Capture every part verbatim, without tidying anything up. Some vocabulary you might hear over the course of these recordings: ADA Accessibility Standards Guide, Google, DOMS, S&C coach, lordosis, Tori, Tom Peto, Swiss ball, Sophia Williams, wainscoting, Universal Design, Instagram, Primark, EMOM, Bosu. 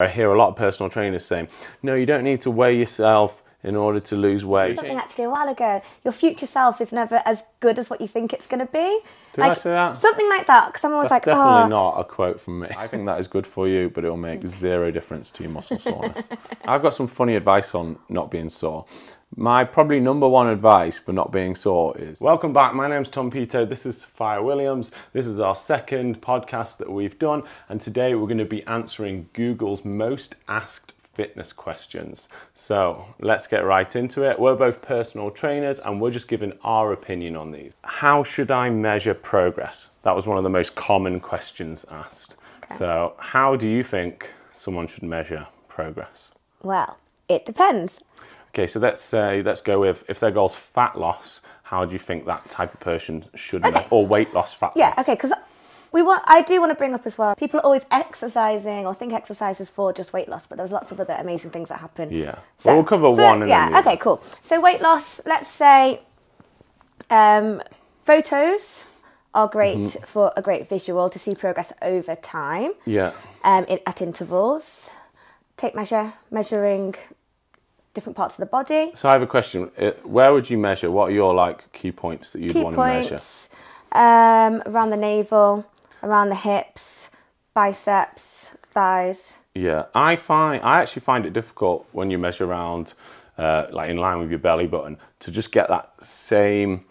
I hear a lot of personal trainers saying, no, you don't need to weigh yourself in order to lose weight. Something actually a while ago, your future self is never as good as what you think it's going to be. Did like, I say that? Something like that, because someone was like, definitely oh. not a quote from me. I think that is good for you, but it'll make zero difference to your muscle soreness. I've got some funny advice on not being sore. My probably number one advice for not being sore is, welcome back, my name's Tom Peto, this is Sophia Williams, this is our second podcast that we've done, and today we're going to be answering Google's most asked fitness questions. So let's get right into it. We're both personal trainers and we're just giving our opinion on these. How should I measure progress? That was one of the most common questions asked. Okay. So how do you think someone should measure progress? Well, it depends. Okay, so let's say, let's go with, if their goal's fat loss, how do you think that type of person should okay. measure, or weight loss, fat yeah, loss? Yeah, okay, because we want, I do want to bring up as well, people are always exercising or think exercise is for just weight loss, but there's lots of other amazing things that happen. Yeah, so well, we'll cover for, one. And yeah, then okay, other. Cool. So weight loss, let's say um, photos are great mm-hmm. for a great visual to see progress over time. Yeah. Um, in, at intervals, tape measure, measuring different parts of the body. So I have a question. Where would you measure? What are your like key points that you'd key want points, to measure? Um, around the navel. Around the hips, biceps, thighs. Yeah, I find I actually find it difficult when you measure around, uh, like in line with your belly button, to just get that same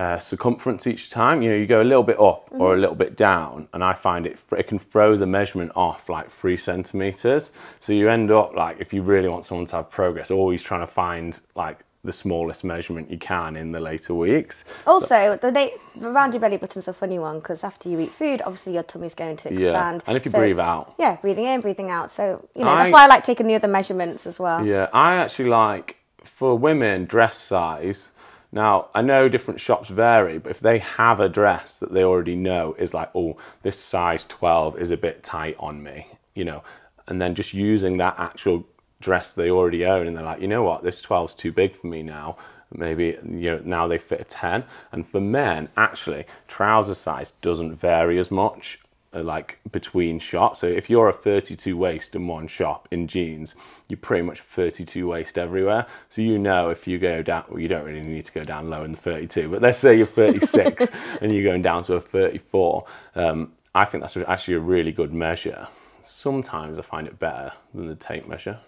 uh, circumference each time. You know, you go a little bit up mm-hmm. or a little bit down, and I find it it can throw the measurement off like three centimeters. So you end up like, if you really want someone to have progress, always trying to find like the smallest measurement you can in the later weeks. Also, the, na the round your belly button's a funny one, because after you eat food, obviously your tummy's going to expand. Yeah. And if you so breathe out. Yeah, breathing in, breathing out. So, you know, I, that's why I like taking the other measurements as well. Yeah, I actually like, for women, dress size. Now, I know different shops vary, but if they have a dress that they already know is like, oh, this size twelve is a bit tight on me, you know, and then just using that actual dress they already own, and they're like, you know what, this twelve's too big for me now, maybe, you know, now they fit a ten. And for men, actually, trouser size doesn't vary as much, like, between shops. So if you're a thirty-two waist in one shop in jeans, you're pretty much thirty-two waist everywhere. So you know, if you go down, well, you don't really need to go down low in the thirty-two, but let's say you're thirty-six and you're going down to a thirty-four, um, I think that's actually a really good measure. Sometimes I find it better than the tape measure.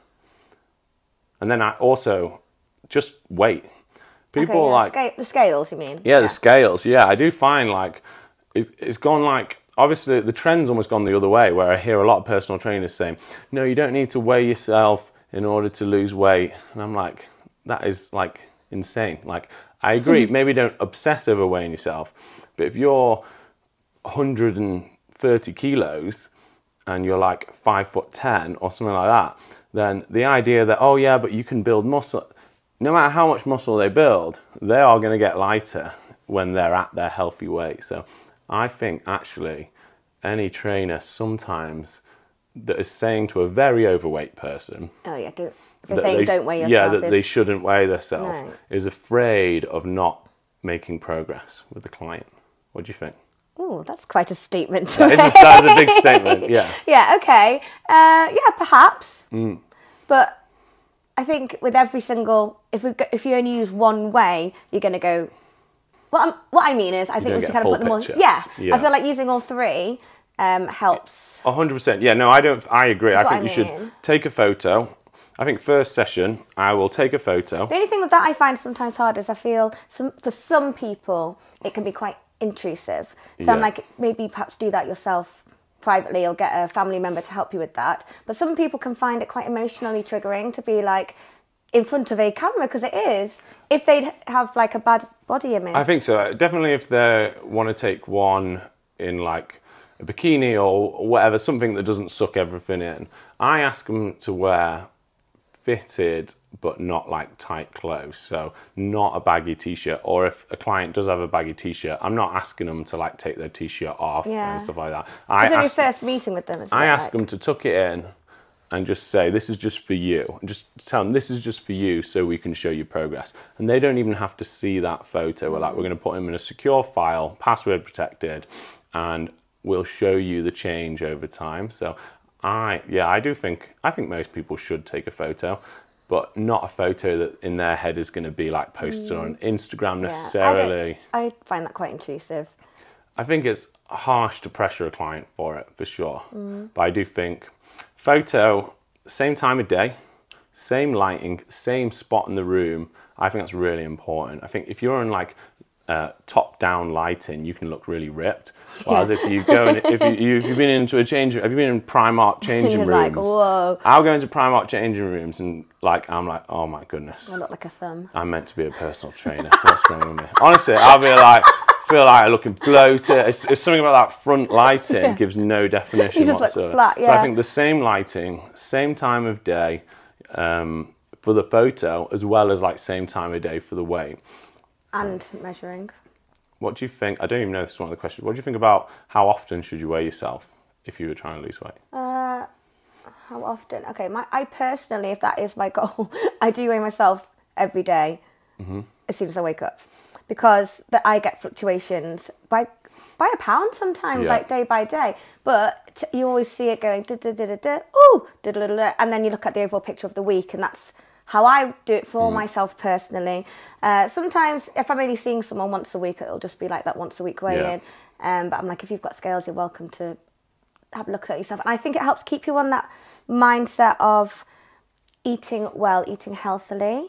And then I also, just weight. People okay, yeah, like... Sca the scales, you mean? Yeah, yeah, the scales, yeah. I do find, like, it, it's gone, like... Obviously, the trend's almost gone the other way, where I hear a lot of personal trainers saying, no, you don't need to weigh yourself in order to lose weight. And I'm like, that is, like, insane. Like, I agree, maybe don't obsess over weighing yourself, but if you're one hundred thirty kilos and you're, like, five foot ten or something like that, then the idea that, oh yeah, but you can build muscle, no matter how much muscle they build, they are going to get lighter when they're at their healthy weight. So I think actually any trainer sometimes that is saying to a very overweight person, oh yeah, don't, they're saying they, don't weigh yourself. Yeah, that is, they shouldn't weigh themselves, no. is afraid of not making progress with the client. What do you think? Oh, that's quite a statement to make. That is a big statement, yeah. Yeah, okay. Uh, yeah, perhaps. Mm. But I think with every single, if we go, if you only use one way, you're going to go, well, I'm, what I mean is, I you think we should kind of put them all, yeah, yeah. I feel like using all three um, helps. one hundred percent, yeah, no, I don't, I agree. That's I think I you mean. should take a photo. I think first session, I will take a photo. The only thing with that I find sometimes hard is I feel some, for some people, it can be quite intrusive. So yeah. I'm like, maybe perhaps do that yourself privately or get a family member to help you with that. But some people can find it quite emotionally triggering to be like in front of a camera, because it is, if they have like a bad body image. I think so. Definitely if they want to take one in like a bikini or whatever, something that doesn't suck everything in, I ask them to wear fitted but not like tight clothes, so not a baggy t-shirt, or if a client does have a baggy t-shirt, I'm not asking them to like take their t-shirt off yeah. and stuff like that. I it's only ask, your first meeting with them, isn't I it, ask like? them to tuck it in and just say, this is just for you, and just tell them this is just for you so we can show you progress, and they don't even have to see that photo. We're like, we're going to put them in a secure file, password protected, and we'll show you the change over time. So I yeah, I do think I think most people should take a photo, but not a photo that in their head is going to be like posted mm. on Instagram necessarily. Yeah, I, I find that quite intrusive. I think it's harsh to pressure a client for it, for sure. Mm. But I do think photo, same time of day, same lighting, same spot in the room. I think that's really important. I think if you're in like uh, top-down lighting, you can look really ripped. Whereas yeah. if you go, in, if you if you've been into a change, have you been in Primark changing you're rooms? Like, whoa. I'll go into Primark changing rooms and like I'm like, oh my goodness. I look like a thumb. I'm meant to be a personal trainer. What's wrong with me? Honestly, I'll be like. Feel like I'm looking bloated. It's, it's something about that front lighting yeah. gives no definition whatsoever. Flat, yeah. So I think the same lighting, same time of day um, for the photo, as well as like same time of day for the weight. And um, measuring. What do you think? I don't even know this is one of the questions. What do you think about how often should you weigh yourself if you were trying to lose weight? Uh, how often? Okay, my I personally, if that is my goal, I do weigh myself every day mm-hmm. as soon as I wake up. Because that I get fluctuations by by a pound sometimes, yeah. like day by day. But you always see it going da da da da da, ooh, da da da da, and then you look at the overall picture of the week, and that's how I do it for mm. myself personally. Uh, sometimes if I'm only seeing someone once a week, it'll just be like that once a week weigh-in. Yeah. Um, but I'm like, if you've got scales, you're welcome to have a look at yourself. And I think it helps keep you on that mindset of eating well, eating healthily.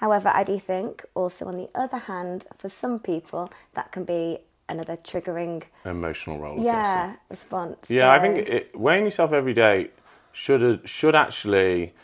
However, I do think also on the other hand, for some people, that can be another triggering emotional roller coaster yeah, response. Yeah, so. I think it, weighing yourself every day should should actually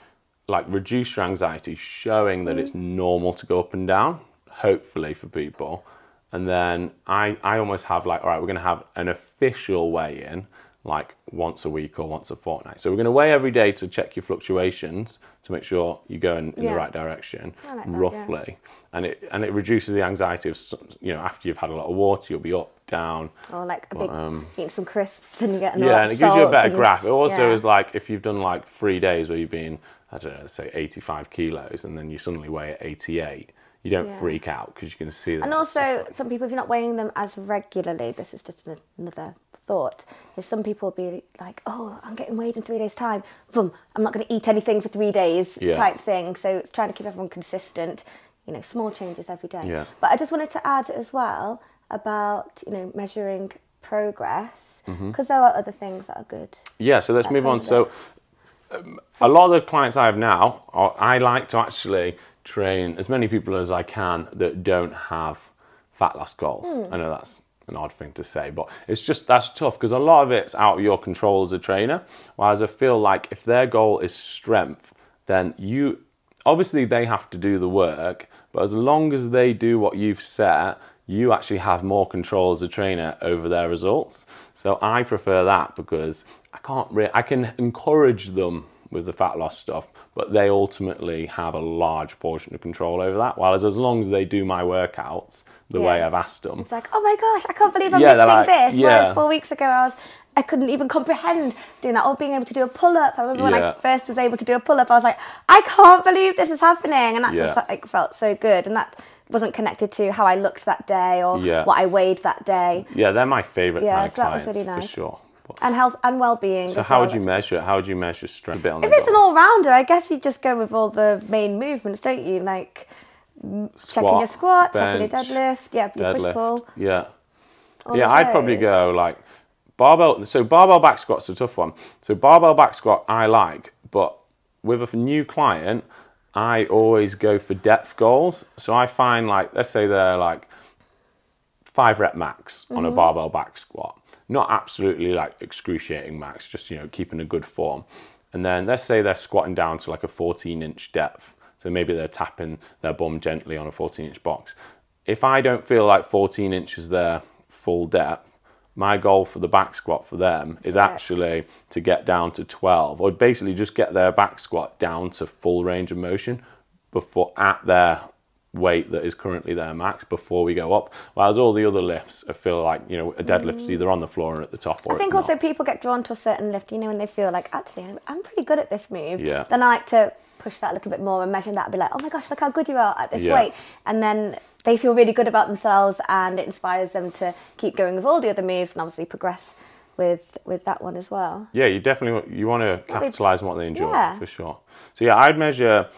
like reduce your anxiety, showing that mm. it's normal to go up and down, hopefully for people. And then I, I almost have like, all right, we're going to have an official weigh-in like once a week or once a fortnight. So we're going to weigh every day to check your fluctuations to make sure you go in, in yeah. the right direction, I like that, roughly. Yeah. And it and it reduces the anxiety of, you know, after you've had a lot of water, you'll be up, down. Or like a big, um, eating some crisps and you get an all Yeah, and it gives you a better graph. It also yeah. is like if you've done like three days where you've been, I don't know, say eighty-five kilos and then you suddenly weigh at eighty-eight. You don't yeah. freak out because you can see that. And also, like, some people, if you're not weighing them as regularly, this is just another thought, is some people will be like, oh, I'm getting weighed in three days' time. Boom, I'm not going to eat anything for three days yeah. type thing. So it's trying to keep everyone consistent, you know, small changes every day. Yeah. But I just wanted to add as well about, you know, measuring progress, because mm-hmm. there are other things that are good. Yeah, so let's move on. So um, a lot of the clients I have now, are, I like to actually train as many people as I can that don't have fat loss goals. Mm. I know that's an odd thing to say, but it's just, that's tough because a lot of it's out of your control as a trainer. Whereas I feel like if their goal is strength, then you, obviously they have to do the work, but as long as they do what you've set, you actually have more control as a trainer over their results. So I prefer that because I can't really, I can encourage them with the fat loss stuff, but they ultimately have a large portion of control over that. Whereas as long as they do my workouts the yeah. way I've asked them. It's like, oh my gosh, I can't believe I'm yeah, lifting like, this. Yeah. Whereas four weeks ago I was, I couldn't even comprehend doing that or being able to do a pull-up. I remember yeah. when I first was able to do a pull-up, I was like, I can't believe this is happening. And that yeah. just like, felt so good. And that wasn't connected to how I looked that day or yeah. what I weighed that day. Yeah, they're my favourite yeah, so clients really nice. For sure. And health and well-being. So how well, would you measure it? How would you measure strength? If it's an all-rounder, I guess you just go with all the main movements, don't you? Like squat, checking your squat, bench, checking your deadlift, yeah, your push pull. Yeah, all yeah. I'd probably go like barbell. So barbell back squat's a tough one. So barbell back squat I like, but with a new client, I always go for depth goals. So I find like let's say they're like five rep max on mm-hmm. a barbell back squat. Not absolutely like excruciating max, just, you know, keeping a good form. And then let's say they're squatting down to like a fourteen inch depth. So maybe they're tapping their bum gently on a fourteen inch box. If I don't feel like fourteen inch is their full depth, my goal for the back squat for them is actually to get down to twelve, or basically just get their back squat down to full range of motion before at their weight that is currently their max before we go up. Whereas all the other lifts, I feel like, you know, a deadlift's either on the floor or at the top or I think also not. People get drawn to a certain lift, you know, when they feel like, actually, I'm pretty good at this move. Yeah. Then I like to push that a little bit more and measure that and be like, oh my gosh, look how good you are at this yeah. weight. And then they feel really good about themselves and it inspires them to keep going with all the other moves and obviously progress with with that one as well. Yeah, you definitely you want to capitalise on what they enjoy, yeah. for sure. So yeah, I'd measure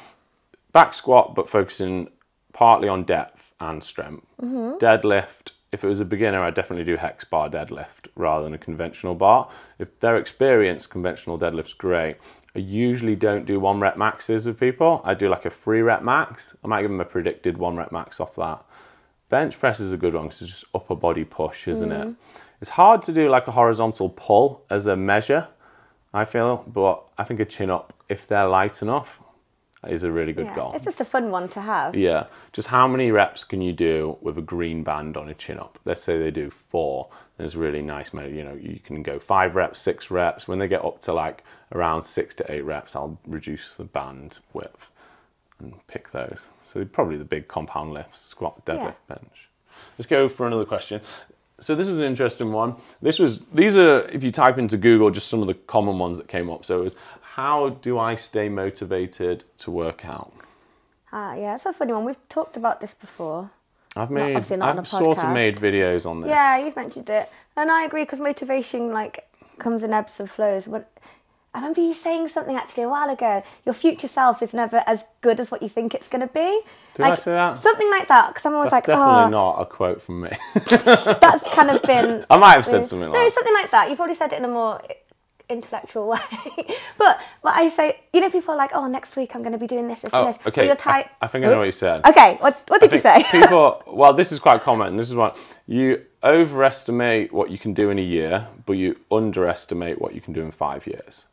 back squat, but focusing partly on depth and strength. Mm-hmm. Deadlift, if it was a beginner, I'd definitely do hex bar deadlift rather than a conventional bar. If they're experienced, conventional deadlift's great. I usually don't do one rep maxes with people. I do like a three rep max. I might give them a predicted one rep max off that. Bench press is a good one because it's just upper body push, isn't mm. it? It's hard to do like a horizontal pull as a measure, I feel, but I think a chin up, if they're light enough, is a really good yeah, goal. It's just a fun one to have. Yeah. Just how many reps can you do with a green band on a chin up? Let's say they do four. There's really nice, you know, you can go five reps, six reps. When they get up to like around six to eight reps, I'll reduce the band width and pick those. So probably the big compound lifts, squat, deadlift, yeah. bench. Let's go for another question. So this is an interesting one. This was, these are, if you type into Google, just some of the common ones that came up. So it was, how do I stay motivated to work out? Ah, uh, yeah, that's a funny one. We've talked about this before. I've made, not, obviously not I've on a podcast. sort of made videos on this. Yeah, you've mentioned it. And I agree, because motivation like comes in ebbs and flows. When, I remember you saying something actually a while ago. Your future self is never as good as what you think it's going to be. Did like, I say that? Something like that. Because I'm always That's like, definitely oh. not a quote from me. That's kind of been... I might have said something like that. No, something like that. You probably said it in a more intellectual way. But what I say, you know, people are like, oh, next week I'm going to be doing this, this, oh, and this. Okay, you're I, I think I know what you said. Okay, what, what did you say? People, well, this is quite common. And this is what you overestimate what you can do in a year, but you underestimate what you can do in five years.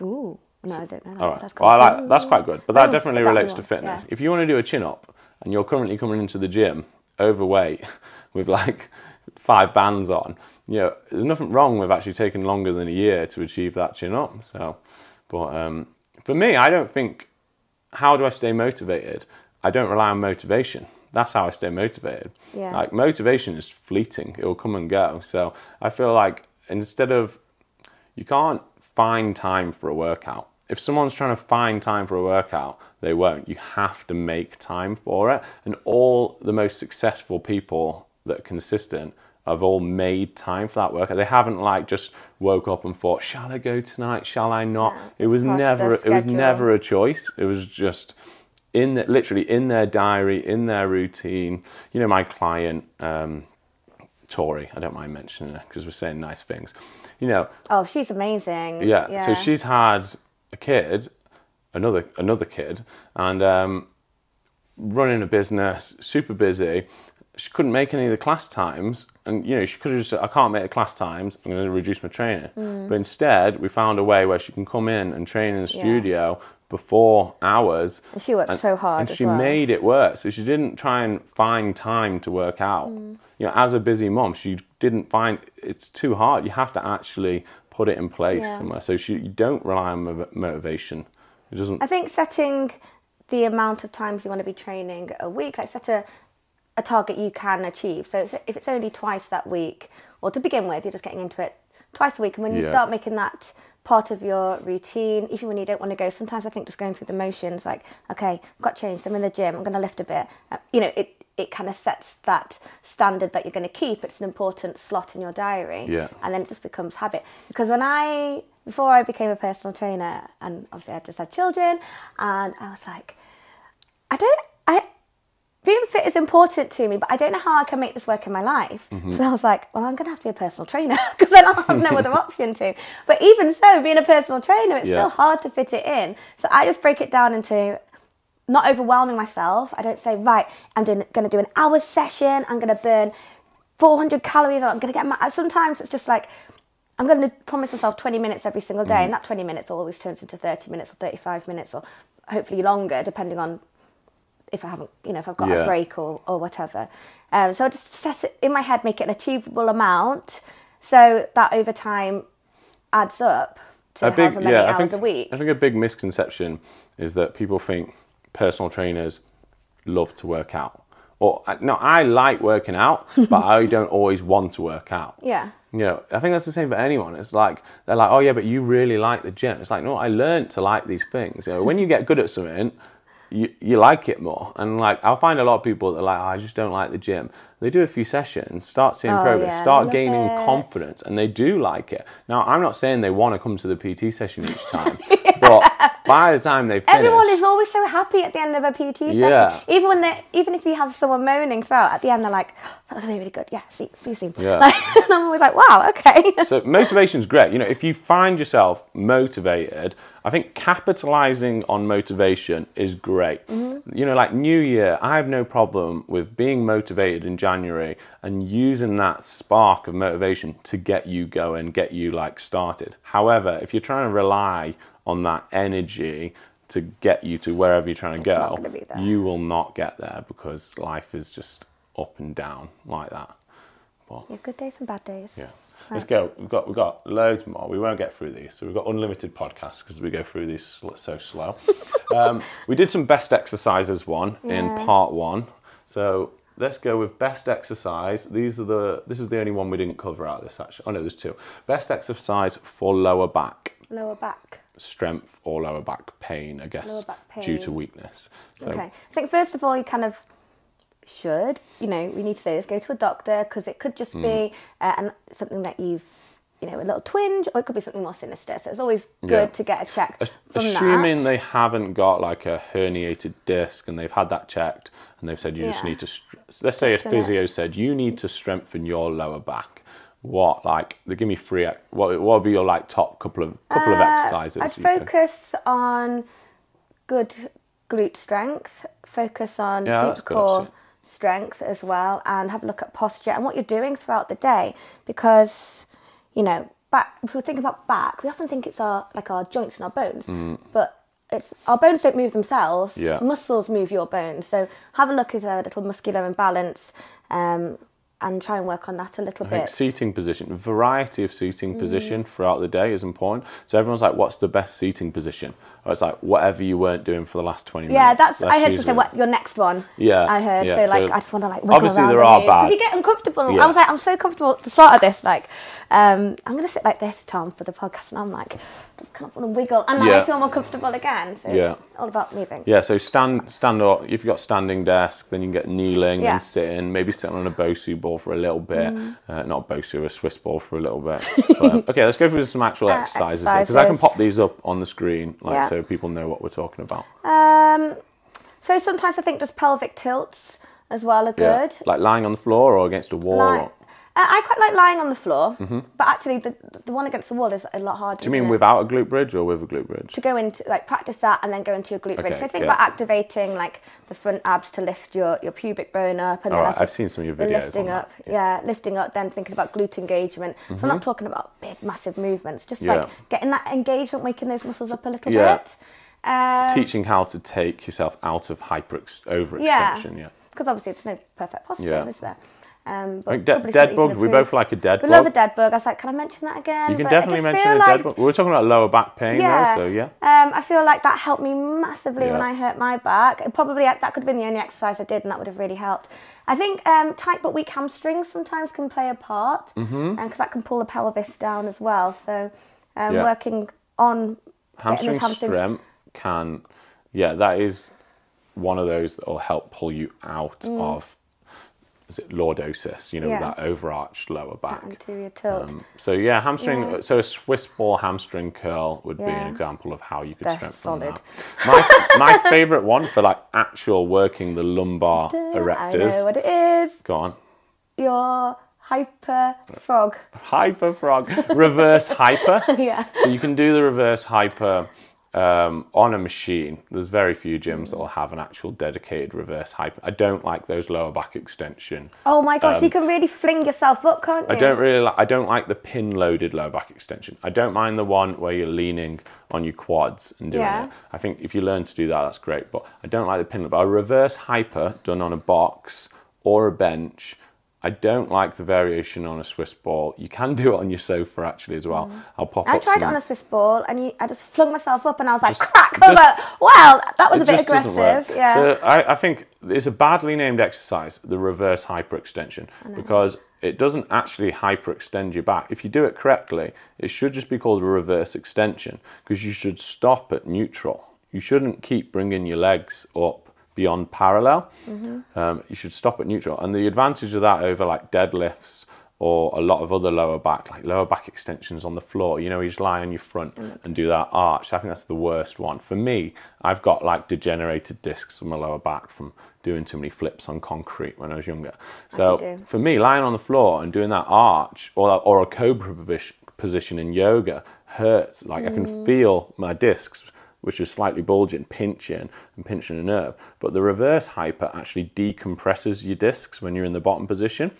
Ooh, no, I don't know that. All right. That's quite, well, I like, that's quite good, but that oh, definitely that relates to fitness. Yeah. If you want to do a chin-up and you're currently coming into the gym overweight with like five bands on, you know, there's nothing wrong with actually taking longer than a year to achieve that chin-up. So, but um, for me, I don't think, how do I stay motivated? I don't rely on motivation. That's how I stay motivated. Yeah. Like motivation is fleeting. It will come and go. So I feel like instead of, you can't find time for a workout. If someone's trying to find time for a workout, they won't. You have to make time for it. And all the most successful people that are consistent have all made time for that workout. They haven't like just woke up and thought, shall I go tonight? Shall I not? Yeah, it was never, it was never a choice. It was just in the, literally in their diary, in their routine. You know, my client, um, Tori, I don't mind mentioning her because we're saying nice things. You know, oh, she's amazing. Yeah, yeah. So she's had a kid, another another kid, and um, running a business, super busy. She couldn't make any of the class times, and you know she could have just said, I can't make the class times. I'm going to reduce my training. Mm. But instead, we found a way where she can come in and train in the studio. Yeah. Before hours. And she worked and, so hard And as she well. made it work. So she didn't try and find time to work out. Mm. You know, as a busy mom, she didn't find, it's too hard. You have to actually put it in place yeah. somewhere. So she, you don't rely on motivation. It doesn't. I think setting the amount of times you want to be training a week, like set a, a target you can achieve. So it's, if it's only twice that week, or to begin with, you're just getting into it twice a week. And when you yeah. start making that part of your routine, even when you don't want to go, sometimes I think just going through the motions, like, okay, got changed, I'm in the gym, I'm going to lift a bit. Uh, you know, it, it kind of sets that standard that you're going to keep. It's an important slot in your diary. Yeah. And then it just becomes habit. Because when I, before I became a personal trainer, and obviously I just had children, and I was like, I don't, I, being fit is important to me, but I don't know how I can make this work in my life. Mm-hmm. So I was like, well, I'm going to have to be a personal trainer because then I'll have no other option to. But even so, being a personal trainer, it's yeah. still hard to fit it in. So I just break it down into not overwhelming myself. I don't say, right, I'm doing, going to do an hour session. I'm going to burn four hundred calories. Or I'm going to get my... Sometimes it's just like, I'm going to promise myself twenty minutes every single day. Mm-hmm. And that twenty minutes always turns into thirty minutes or thirty-five minutes or hopefully longer, depending on... if I haven't, you know, if I've got yeah. a break or, or whatever. Um, so I just set it in my head, make it an achievable amount so that over time adds up to a big, however many yeah, hours I think, a week. I think a big misconception is that people think personal trainers love to work out. Or, no, I like working out, but I don't always want to work out. Yeah. You know, I think that's the same for anyone. It's like, they're like, oh yeah, but you really like the gym. It's like, no, I learned to like these things. You know, when you get good at something, you, you like it more. And like, I'll find a lot of people that are like, oh, I just don't like the gym. They do a few sessions, start seeing oh, progress, yeah, start gaining it. confidence, and they do like it. Now, I'm not saying they want to come to the P T session each time, yeah. but by the time they finish... Everyone is always so happy at the end of a P T session. Yeah. Even when they, even if you have someone moaning throughout, at the end they're like, that was really, really good. Yeah, see, see you soon. Yeah. Like, and I'm always like, wow, okay. So motivation's great. You know, if you find yourself motivated, I think capitalizing on motivation is great. Mm-hmm. You know, like New Year, I have no problem with being motivated in January and using that spark of motivation to get you going, get you like started. However, if you're trying to rely on that energy to get you to wherever you're trying to go, you will not get there because life is just up and down like that. But, you have good days and bad days. Yeah. Right. Let's go. We've got, we've got loads more. We won't get through these. So we've got unlimited podcasts because we go through these so slow. um, we did some best exercises one yeah. in part one. So let's go with best exercise. These are the, this is the only one we didn't cover out of this actually. Oh no, there's two. Best exercise for lower back. Lower back. Strength or lower back pain, I guess. Lower back pain. Due to weakness. So, okay. I think first of all, you kind of should, you know, we need to say this, go to a doctor because it could just mm. be uh, an, something that you've, you know, a little twinge, or it could be something more sinister. So it's always good yeah. to get a check a from Assuming that. They haven't got like a herniated disc and they've had that checked and they've said you yeah. just need to, let's say a physio it. said you need to strengthen your lower back. What, like, they give me three, what, what would be your like top couple of, couple uh, of exercises? I'd focus could. on good glute strength, focus on yeah, deep core good, strength as well, and have a look at posture and what you're doing throughout the day, because you know back, if we're thinking about back, we often think it's our like our joints and our bones, mm. but it's our bones don't move themselves, yeah. muscles move your bones. So have a look at a little muscular imbalance um and try and work on that a little I bit. Think seating position, variety of seating mm. position throughout the day is important. So everyone's like, what's the best seating position? Or it's like, whatever you weren't doing for the last twenty yeah, minutes. Yeah, that's, that's, I heard usually... say, what, your next one. Yeah. I heard, yeah. so like, so I just want to like, obviously there are bad. Because you get uncomfortable. Yeah. I was like, I'm so comfortable at the start of this, like, um, I'm going to sit like this, Tom, for the podcast. And I'm like, I just kind of want to wiggle. And now yeah. I feel more comfortable again. So yeah. it's all about moving. Yeah, so stand, stand up. If you've got standing desk, then you can get kneeling yeah. and sitting, maybe sitting on a Bosu ball for a little bit, mm. uh, not Bosu, a Swiss ball for a little bit. But, um, okay, let's go through some actual uh, exercises because I can pop these up on the screen, like yeah. so people know what we're talking about. Um, so sometimes I think just pelvic tilts as well are good, yeah. like lying on the floor or against a wall. Ly or... Uh, I quite like lying on the floor, mm-hmm. but actually the the one against the wall is a lot harder. Do you mean without it? a glute bridge or with a glute bridge? To go into like practice that and then go into your glute okay, bridge. So think yeah. about activating like the front abs to lift your your pubic bone up. And oh, then right. I've seen some of your videos. Lifting up, yeah. yeah, lifting up. Then thinking about glute engagement. Mm-hmm. So I'm not talking about big massive movements, just yeah. like getting that engagement, waking those muscles up a little yeah. bit. Um, Teaching how to take yourself out of hyper overextension. Yeah, because yeah. obviously it's no perfect posture, yeah. is there? Um, but de dead bug, we both like a dead we bug. We love a dead bug. I was like, can I mention that again? You can but definitely mention a like... dead bug. We were talking about lower back pain yeah. though, so yeah. Um, I feel like that helped me massively yeah. when I hurt my back. It probably that could have been the only exercise I did and that would have really helped. I think um, tight but weak hamstrings sometimes can play a part because mm-hmm. um, that can pull the pelvis down as well. So um, yeah. working on hamstring hamstrings... strength can, yeah, that is one of those that will help pull you out mm. of Is it lordosis, you know, yeah. that overarched lower back. Anterior tilt. Um, so yeah, hamstring, yeah. so a Swiss ball hamstring curl would yeah. be an example of how you could They're strengthen solid. that. My, my favourite one for like actual working the lumbar erectors. I know what it is. Go on. Your hyper frog. Hyper frog. Reverse hyper. Yeah. So you can do the reverse hyper Um, on a machine. There's very few gyms that will have an actual dedicated reverse hyper. I don't like those lower back extension. Oh my gosh, um, you can really fling yourself up, can't you? I don't really like, I don't like the pin loaded lower back extension. I don't mind the one where you're leaning on your quads and doing yeah. it. I think if you learn to do that, that's great, but I don't like the pin, but a reverse hyper done on a box or a bench, I don't like the variation on a Swiss ball. You can do it on your sofa actually as well. Mm. I'll pop I up tried it on a Swiss ball and you, I just flung myself up and I was like, just, crack, just, wow, that was a bit aggressive. Yeah. So I, I think it's a badly named exercise, the reverse hyperextension, because it doesn't actually hyperextend your back. If you do it correctly, it should just be called a reverse extension because you should stop at neutral. you shouldn't keep bringing your legs up beyond parallel. Mm-hmm. Um, you should stop at neutral. And the advantage of that over like deadlifts or a lot of other lower back, like lower back extensions on the floor, you know, you just lie on your front and do that arch. I think that's the worst one. For me, I've got like degenerated discs on my lower back from doing too many flips on concrete when I was younger. So for me, lying on the floor and doing that arch or, or a cobra position in yoga hurts. Like mm. I can feel my discs, which is slightly bulging, pinching and pinching a nerve. But the reverse hyper actually decompresses your discs when you're in the bottom position.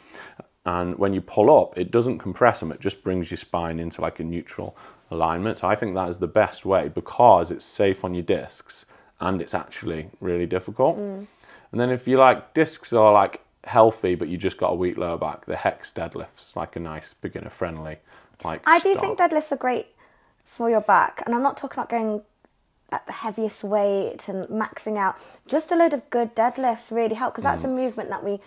And when you pull up, it doesn't compress them. It just brings your spine into like a neutral alignment. So I think that is the best way because it's safe on your discs and it's actually really difficult. Mm. And then if you like discs are like healthy, but you just got a weak lower back, the hex deadlift's like a nice beginner friendly. Like I stop. do think deadlifts are great for your back. And I'm not talking about going at the heaviest weight and maxing out. Just a load of good deadlifts really help because that's mm. a movement that we...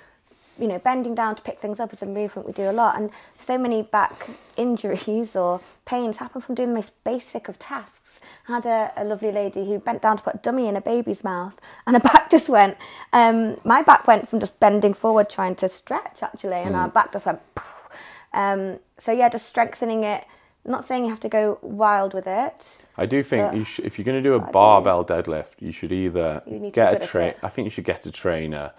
You know, bending down to pick things up is a movement we do a lot, and so many back injuries or pains happen from doing the most basic of tasks. I had a, a lovely lady who bent down to put a dummy in a baby's mouth, and her back just went, um, my back went from just bending forward trying to stretch actually, and mm. our back just went, poof. Um, so yeah, just strengthening it. I'm not saying you have to go wild with it. I do think you sh if you're going to do a barbell deadlift, you should either you get a trainer, I think you should get a trainer.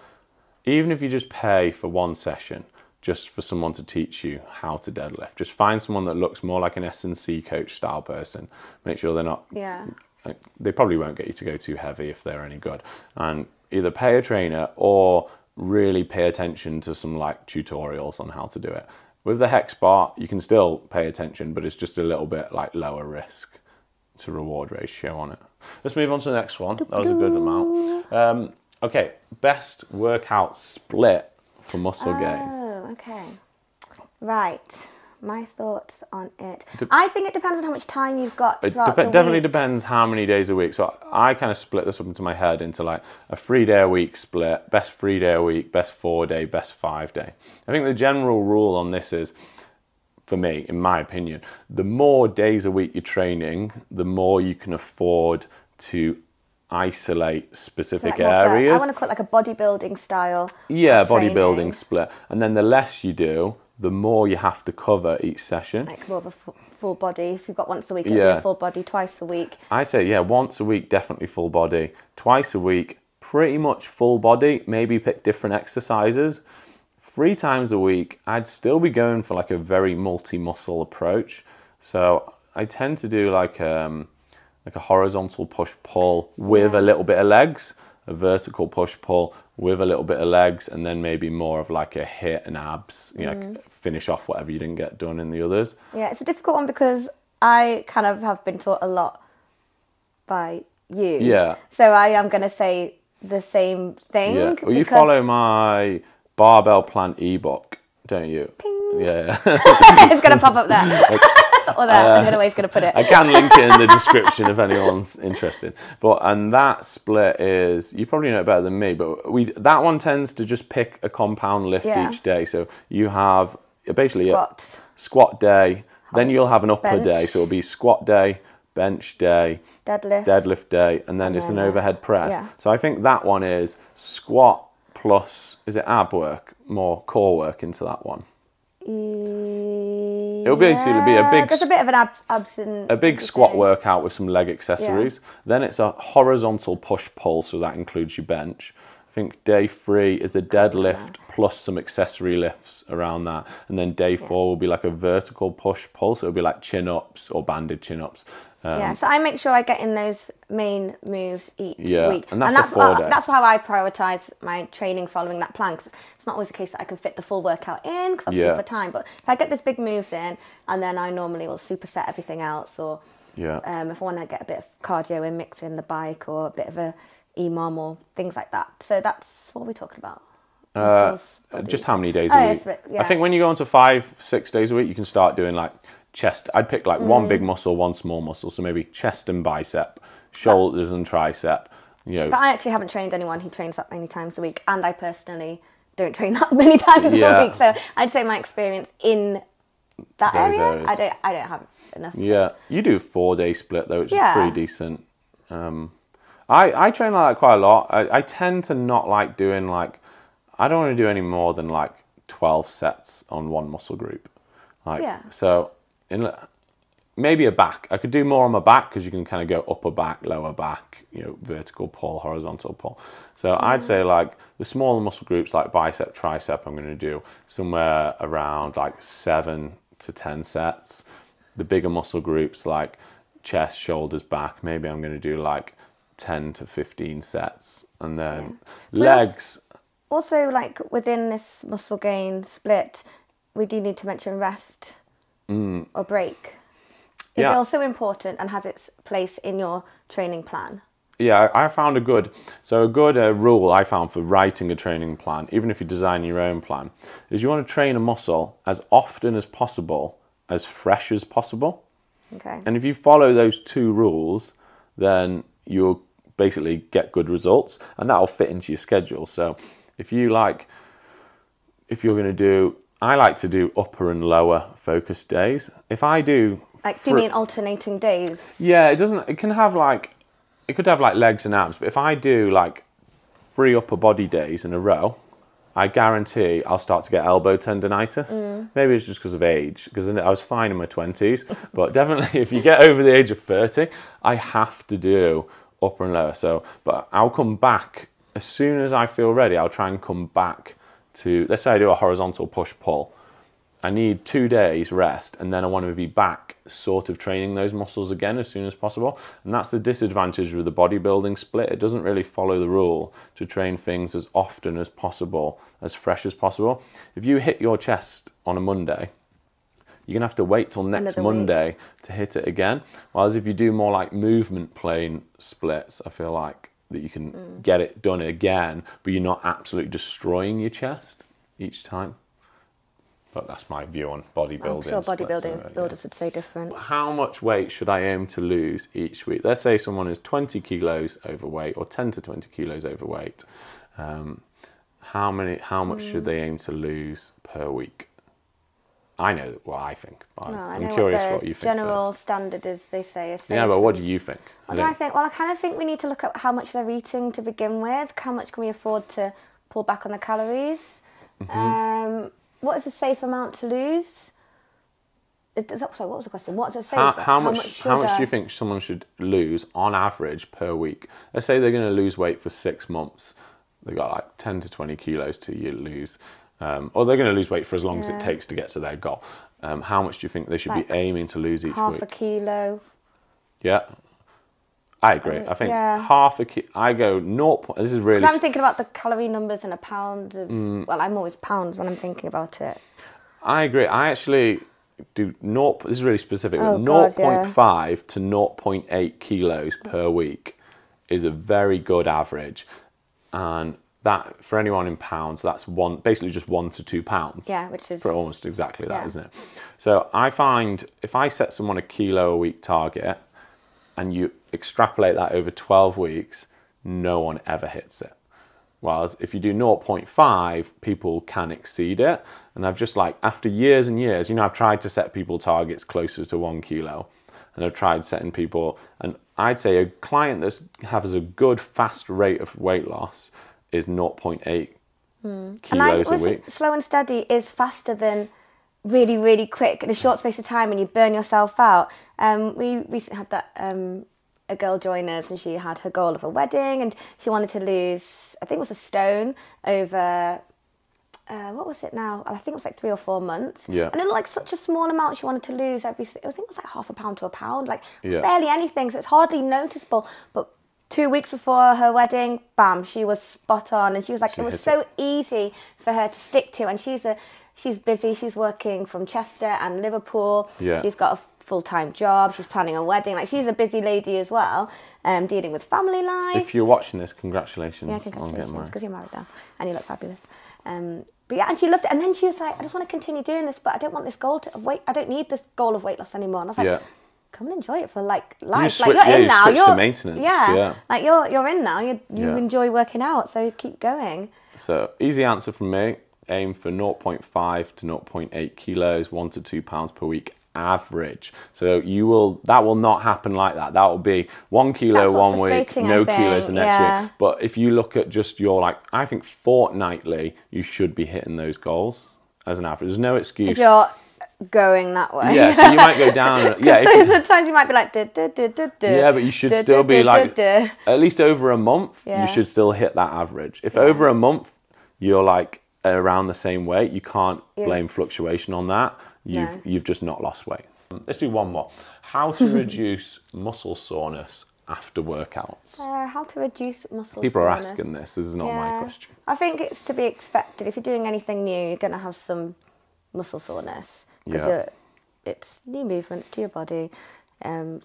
Even if you just pay for one session, just for someone to teach you how to deadlift, just find someone that looks more like an S and C coach style person. Make sure they're not, yeah. they probably won't get you to go too heavy if they're any good. And either pay a trainer or really pay attention to some like tutorials on how to do it. With the hex bar, you can still pay attention, but it's just a little bit like lower risk to reward ratio on it. Let's move on to the next one. That was a good amount. Um, Okay, best workout split for muscle oh, gain. Oh, okay. Right, my thoughts on it. De I think it depends on how much time you've got throughout It de the definitely week. depends how many days a week. So I, I kind of split this up into my head into like a three day a week split, best three day a week, best four day, best five day. I think the general rule on this is, for me, in my opinion, the more days a week you're training, the more you can afford to isolate specific so like areas. Like a, I want to call it like a bodybuilding style. Yeah, bodybuilding split. And then the less you do, the more you have to cover each session. Like more of a full body. If you've got once a week, it'll yeah. be a full body. Twice a week. I say, yeah, once a week, definitely full body. Twice a week, pretty much full body. Maybe pick different exercises. Three times a week, I'd still be going for like a very multi-muscle approach. So I tend to do like... Um, like a horizontal push-pull with yeah. a little bit of legs, a vertical push-pull with a little bit of legs, and then maybe more of like a hit and abs, you mm. know, finish off whatever you didn't get done in the others. Yeah, it's a difficult one because I kind of have been taught a lot by you. Yeah. So I am going to say the same thing. Yeah. Well, you follow my barbell plan ebook, don't you? Ping. Yeah. It's going to pop up there. Like, or that, uh, I don't know where he's going to put it. I can link it in the description if anyone's interested. But and that split is, you probably know it better than me, but we that one tends to just pick a compound lift yeah. each day. So you have basically squat, a squat day, Hot. then you'll have an upper bench. day. So it'll be squat day, bench day, deadlift, deadlift day, and then and it's then an overhead press. Yeah. So I think that one is squat plus, is it ab work, more core work into that one. It'll basically yeah, be a big, there's a bit of an ab absent, a big squat thing. workout with some leg accessories. Yeah. Then it's a horizontal push pull, so that includes your bench. I think day three is a deadlift yeah. plus some accessory lifts around that, and then day yeah. four will be like a vertical push pull, so it'll be like chin ups or banded chin ups. Um, yeah, so I make sure I get in those main moves each yeah, week. And that's, and that's, a four day. That's how I prioritise my training following that plan, because it's not always the case that I can fit the full workout in, because obviously yeah. for time, but if I get those big moves in, and then I normally will superset everything else, or yeah. um, if I want to get a bit of cardio in, mix in the bike, or a bit of a E M O M or things like that. So that's what we're talking about. Uh, just how many days oh, a week. Yes, yeah. I think when you go on to five, six days a week, you can start doing like... chest. I'd pick like mm. one big muscle, one small muscle. So maybe chest and bicep, shoulders but, and tricep. You know. But I actually haven't trained anyone who trains that many times a week, and I personally don't train that many times yeah. a week. So I'd say my experience in that Those area, areas. I don't, I don't have enough. Yeah, you do a four day split though, which yeah. is pretty decent. Um, I, I train like that quite a lot. I, I tend to not like doing like, I don't want to do any more than like twelve sets on one muscle group. Like, yeah. So in, maybe a back. I could do more on my back because you can kind of go upper back, lower back, you know, vertical pull, horizontal pull. So mm. I'd say like the smaller muscle groups like bicep, tricep, I'm going to do somewhere around like seven to ten sets. The bigger muscle groups like chest, shoulders, back, maybe I'm going to do like ten to fifteen sets. And then yeah. legs. Also, like within this muscle gain split, we do need to mention rest mm. or break. Is yeah. also important and has its place in your training plan? Yeah, I found a good, so a good uh, rule I found for writing a training plan, even if you design your own plan, is you want to train a muscle as often as possible, as fresh as possible. Okay. And if you follow those two rules, then you'll basically get good results, and that'll fit into your schedule. So if you like, if you're going to do, I like to do upper and lower focus days. If I do... Like, do you mean alternating days? Yeah, it doesn't, it can have like, it could have like legs and abs, but if I do like three upper body days in a row, I guarantee I'll start to get elbow tendonitis. Mm. Maybe it's just because of age, because I was fine in my twenties, but definitely if you get over the age of thirty, I have to do upper and lower. So, but I'll come back, as soon as I feel ready, I'll try and come back to, let's say I do a horizontal push-pull. I need two days rest, and then I want to be back sort of training those muscles again as soon as possible. And that's the disadvantage with the bodybuilding split. It doesn't really follow the rule to train things as often as possible, as fresh as possible. If you hit your chest on a Monday, you're going to have to wait till next Another Monday week. to hit it again. Whereas if you do more like movement plane splits, I feel like that you can mm. get it done again, but you're not absolutely destroying your chest each time. But that's my view on bodybuilding. I'm sure bodybuilding builders yeah. would say different. How much weight should I aim to lose each week? Let's say someone is twenty kilos overweight or ten to twenty kilos overweight. Um, how many? How much mm. should they aim to lose per week? I know what I think. But no, I'm I know curious what, the what you think. General first. standard is they say is safe. Yeah, but what do you think? What do I think? Well, I kind of think we need to look at how much they're eating to begin with. How much can we afford to pull back on the calories? Mm-hmm. Um. What is a safe amount to lose? It, sorry, what was the question? What's a safe? How, how, how much? much how much I... do you think someone should lose on average per week? Let's say they're going to lose weight for six months. They got like ten to twenty kilos to lose, um, or they're going to lose weight for as long yeah. as it takes to get to their goal. Um, how much do you think they should like be aiming to lose each half week? Half a kilo. Yeah. I agree. Um, I think yeah. half a kilo, I go naught. This is really. I'm thinking about the calorie numbers in a pound. Of, mm, well, I'm always pounds when I'm thinking about it. I agree. I actually do naught. This is really specific. Oh, naught point five yeah. to naught point eight kilos per week is a very good average, and that for anyone in pounds, that's one basically just one to two pounds. Yeah, which is for almost exactly that, yeah. isn't it? So I find if I set someone a kilo a week target, and you extrapolate that over twelve weeks, no one ever hits it. Whereas if you do naught point five, people can exceed it. And I've just like, after years and years, you know, I've tried to set people targets closer to one kilo. And I've tried setting people, and I'd say a client that has a good fast rate of weight loss is naught point eight mm. kilos a week. Slow and steady is faster than really, really quick in a short space of time and you burn yourself out. Um, we recently had that, um, a girl join us, and she had her goal of a wedding and she wanted to lose, I think it was a stone over, uh, what was it now? I think it was like three or four months. Yeah. And it was like such a small amount she wanted to lose every, I think it was like half a pound to a pound, like it's yeah. barely anything. So it's hardly noticeable, but two weeks before her wedding, bam, she was spot on. And she was like, she it was so it. easy for her to stick to. And she's a, she's busy. She's working from Chester and Liverpool. Yeah. She's got a full-time job. She's planning a wedding. Like, she's a busy lady as well, um, dealing with family life. If you're watching this, congratulations. Yeah, congratulations, because you're married now and you look fabulous. Um, but yeah, and she loved it. And then she was like, I just want to continue doing this, but I don't want this goal to, of weight. I don't need this goal of weight loss anymore. And I was like, yeah. come and enjoy it for like life. You switch, like you're yeah, in you now. You're to maintenance. Yeah, yeah, like you're you're in now. You you yeah. enjoy working out, so keep going. So easy answer from me. Aim for naught point five to naught point eight kilos, one to two pounds per week average. So you will, that will not happen like that. That will be one kilo one week, no kilos the next yeah. week. But if you look at just your, like, I think fortnightly, you should be hitting those goals as an average. There's no excuse. If you're going that way. Yeah, so you might go down. Yeah, so sometimes you might be like, duh, duh, duh, duh, duh, yeah, but you should duh, still duh, be duh, like, duh, duh. At least over a month, yeah. you should still hit that average. If yeah. over a month, you're like around the same weight, you can't yeah. blame fluctuation on that. You've, no. you've just not lost weight. Let's do one more. How to reduce muscle soreness after workouts. Uh, how to reduce muscle People soreness. People are asking this. This is not yeah. my question. I think it's to be expected. If you're doing anything new, you're going to have some muscle soreness. Because yeah. it's new movements to your body. Um,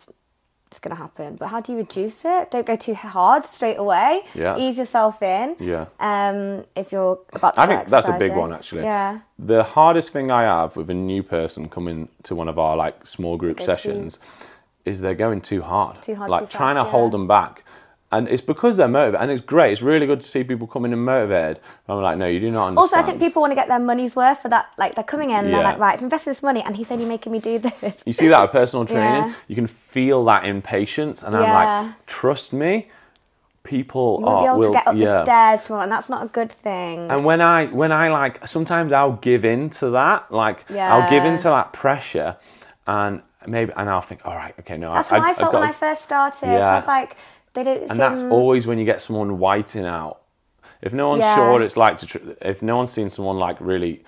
it's going to happen. But how do you reduce it? Don't go too hard straight away. Yeah. Ease yourself in. Yeah. Um, if you're about to I think that's a big one, actually. Yeah. The hardest thing I have with a new person coming to one of our like small group sessions is they're going too hard. Too hard, Like trying to hold them back. And it's because they're motivated, and it's great. It's really good to see people coming in motivated. I'm like, no, you do not understand. Also, I think people want to get their money's worth for that. Like, they're coming in, yeah. and they're like, right, I've invested this money, and he's only making me do this. You see that with personal training? Yeah. You can feel that impatience, and yeah. I'm like, trust me, people you are... You won't be able will, to get up yeah. the stairs tomorrow, and that's not a good thing. And when I, when I like, sometimes I'll give in to that. Like, yeah. I'll give in to that pressure, and maybe, and I'll think, all right, okay, no. That's I, what I, I felt I got, when I first started. Yeah. So I was like... They don't and seem... that's always when you get someone whiting out. If no one's yeah. sure what it's like to, tr if no one's seen someone like really,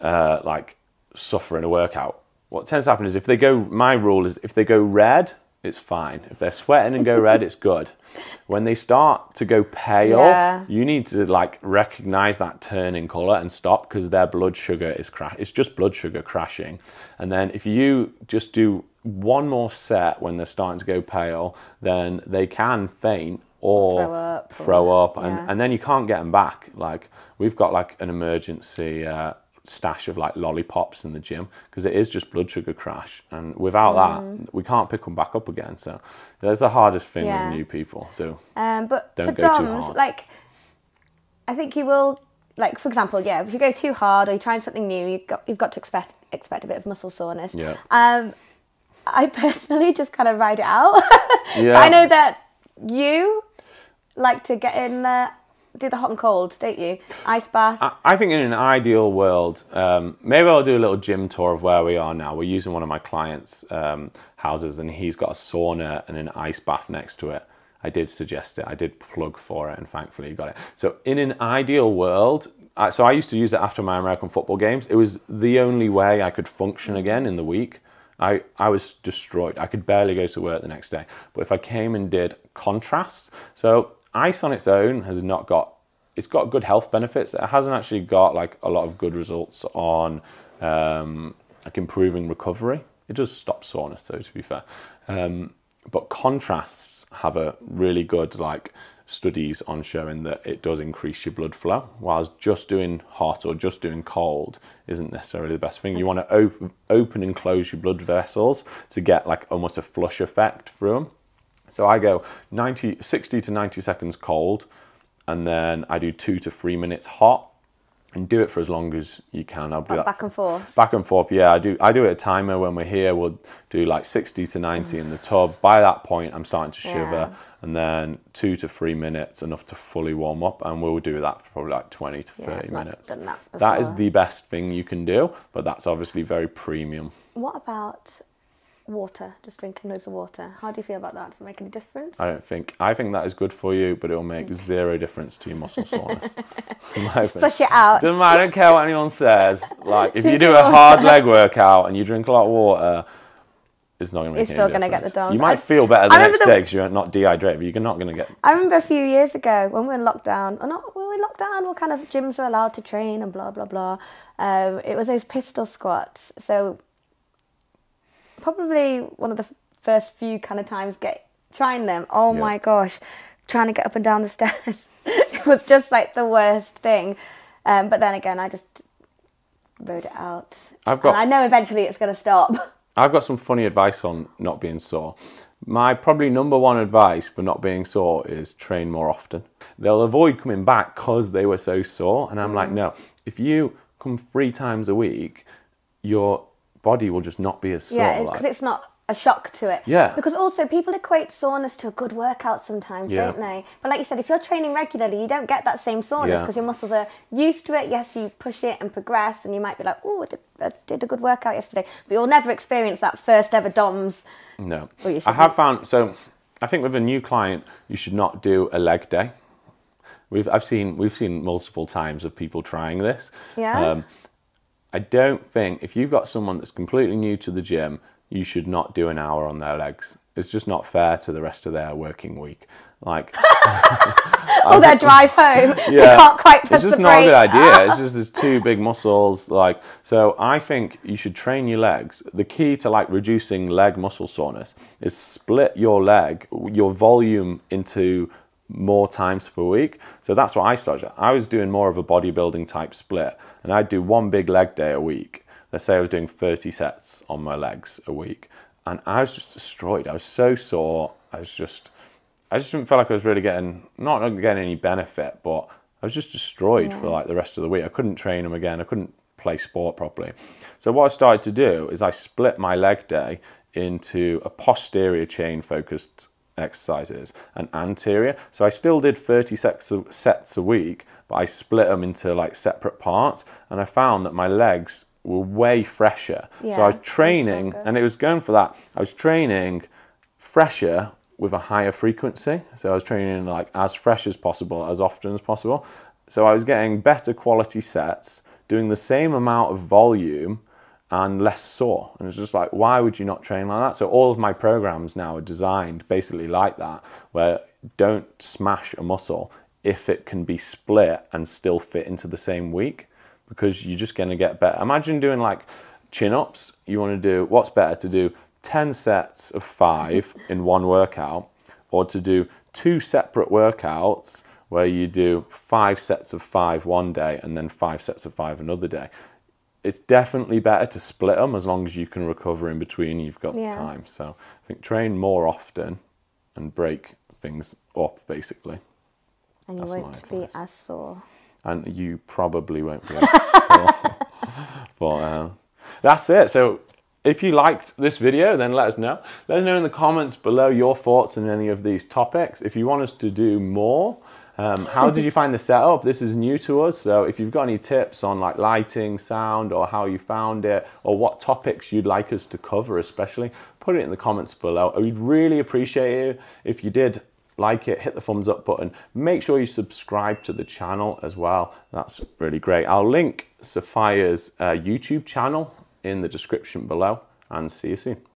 uh, like suffer in a workout, what tends to happen is if they go, my rule is if they go red, it's fine. If they're sweating and go red, it's good. When they start to go pale, yeah. you need to like recognize that turn in color and stop because their blood sugar is crash. It's just blood sugar crashing. And then if you just do one more set when they're starting to go pale, then they can faint or throw up, throw or, up and, yeah. and then you can't get them back. Like we've got like an emergency uh, stash of like lollipops in the gym because it is just blood sugar crash, and without mm. that we can't pick them back up again. So that's the hardest thing yeah. with new people. So um, but don't for go doms, too hard. Like I think you will. Like, for example, yeah, if you go too hard or you're trying something new, you've got, you've got to expect expect a bit of muscle soreness. Yeah. Um, I personally just kind of ride it out. yeah. I know that you like to get in there, do the hot and cold, don't you? Ice bath. I, I think in an ideal world, um, maybe I'll do a little gym tour of where we are now. We're using one of my clients' um, houses, and he's got a sauna and an ice bath next to it. I did suggest it. I did plug for it, and thankfully he got it. So in an ideal world, I, so I used to use it after my American football games. It was the only way I could function again in the week. I, I was destroyed. I could barely go to work the next day. But if I came and did contrast, so ice on its own has not got, it's got good health benefits. It hasn't actually got like a lot of good results on um, like improving recovery. It does stop soreness though, to be fair. Um, but contrasts have a really good like studies on showing that it does increase your blood flow, whilst just doing hot or just doing cold isn't necessarily the best thing. You want to op open and close your blood vessels to get like almost a flush effect through them. So I go ninety, sixty to ninety seconds cold, and then I do two to three minutes hot, and do it for as long as you can. I'll be like, back and forth. Back and forth, yeah. I do I do it a timer when we're here. We'll do like sixty to ninety mm. in the tub. By that point, I'm starting to shiver. Yeah. And then two to three minutes, enough to fully warm up. And we'll do that for probably like twenty to thirty yeah, minutes. Done that, that is the best thing you can do, but that's obviously very premium. What about water? Just drinking loads of water. How do you feel about that? Does it make any difference? I don't think. I think that is good for you, but it'll make zero difference to your muscle soreness. Push it out. Doesn't matter. I don't care what anyone says. Like if drink you do a hard leg workout and you drink a lot of water, it's not going to make it's any difference. It's still going to get the doms. You might just feel better the next the, day because you're not dehydrated, but you're not going to get... I remember a few years ago when we were in lockdown, or not when we were in lockdown, what kind of gyms were allowed to train and blah, blah, blah. Um, it was those pistol squats. So... probably one of the first few kind of times get trying them. Oh yeah. my gosh, trying to get up and down the stairs. It was just like the worst thing. Um, but then again, I just rode it out. I've got. And I know eventually it's going to stop. I've got some funny advice on not being sore. My probably number one advice for not being sore is train more often. They'll avoid coming back because they were so sore. And I'm mm. like, no, if you come three times a week, you're body will just not be as sore. Yeah, because like. it's not a shock to it. Yeah. Because also people equate soreness to a good workout sometimes, yeah. don't they? But like you said, if you're training regularly, you don't get that same soreness because yeah. your muscles are used to it. Yes, you push it and progress, and you might be like, oh, I did, I did a good workout yesterday. But you'll never experience that first ever D O M S. No. I have found, so I think with a new client, you should not do a leg day. We've, I've seen, we've seen multiple times of people trying this. Yeah. Um, I don't think, if you've got someone that's completely new to the gym, you should not do an hour on their legs. It's just not fair to the rest of their working week. Like, or their drive home. Yeah, they can't quite press the brake. It's just not a good idea. It's just there's two big muscles. Like, so I think you should train your legs. The key to like reducing leg muscle soreness is split your leg, your volume into more times per week. So that's what I started. I was doing more of a bodybuilding type split, and I'd do one big leg day a week. Let's say I was doing thirty sets on my legs a week, and I was just destroyed. I was so sore. I was just, I just didn't feel like I was really getting, not getting any benefit, but I was just destroyed yeah. for like the rest of the week. I couldn't train them again. I couldn't play sport properly. So what I started to do is I split my leg day into a posterior chain focused exercises and anterior. So I still did thirty sets a, sets a week, but I split them into like separate parts, and I found that my legs were way fresher. Yeah, so I was training, so and it was going for that. I was training fresher with a higher frequency. So I was training like as fresh as possible, as often as possible. So I was getting better quality sets, doing the same amount of volume and less sore. And it's just like, why would you not train like that? So all of my programs now are designed basically like that, where don't smash a muscle if it can be split and still fit into the same week, because you're just gonna get better. Imagine doing like chin-ups. You wanna do, what's better, to do ten sets of five in one workout, or to do two separate workouts where you do five sets of five one day and then five sets of five another day? It's definitely better to split them as long as you can recover in between, you've got yeah. the time. So I think train more often and break things up, basically. And That's you won't be as sore. And you probably won't be able to sell. But um, that's it. So if you liked this video, then let us know. Let us know in the comments below your thoughts on any of these topics. If you want us to do more, um, how did you find the setup? This is new to us. So if you've got any tips on like lighting, sound, or how you found it, or what topics you'd like us to cover especially, put it in the comments below. We'd really appreciate it if you did like it, hit the thumbs up button. Make sure you subscribe to the channel as well. That's really great. I'll link Sophia's uh, YouTube channel in the description below, and see you soon.